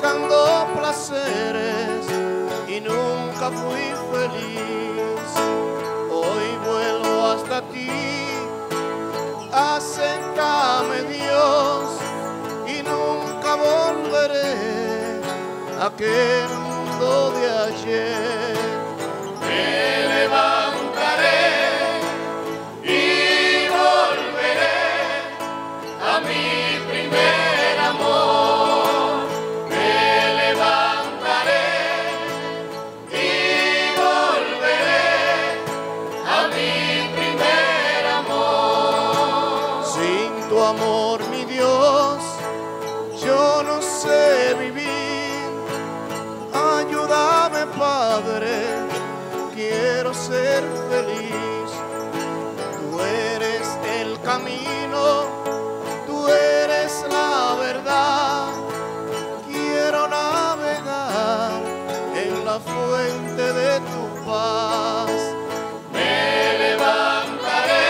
buscando placeres y nunca fui feliz. Hoy vuelvo hasta ti, acéptame Dios, y nunca volveré a aquel mundo de ayer. Me levantaré y volveré a mi primer amor. Amor, mi Dios, yo no sé vivir. Ayúdame, Padre, quiero ser feliz. Tú eres el camino, tú eres la verdad. Quiero navegar en la fuente de tu paz. Me levantaré.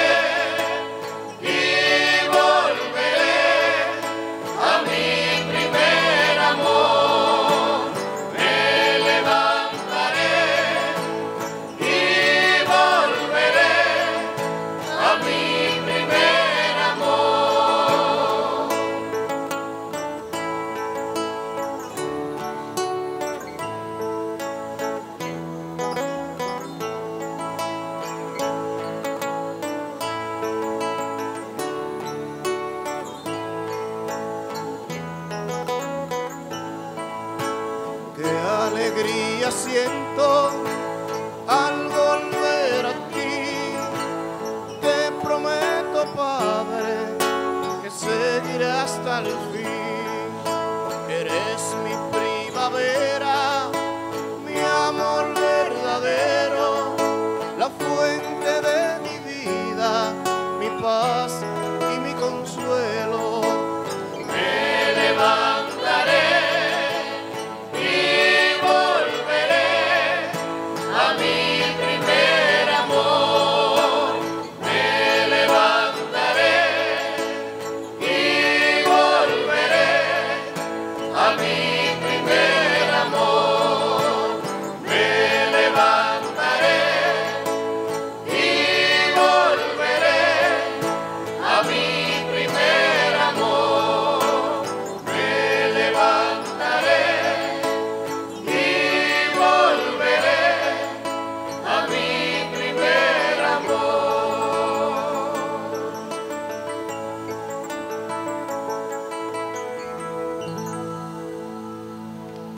Alegría siento al volver a ti. Te prometo, Padre, que seguiré hasta el fin.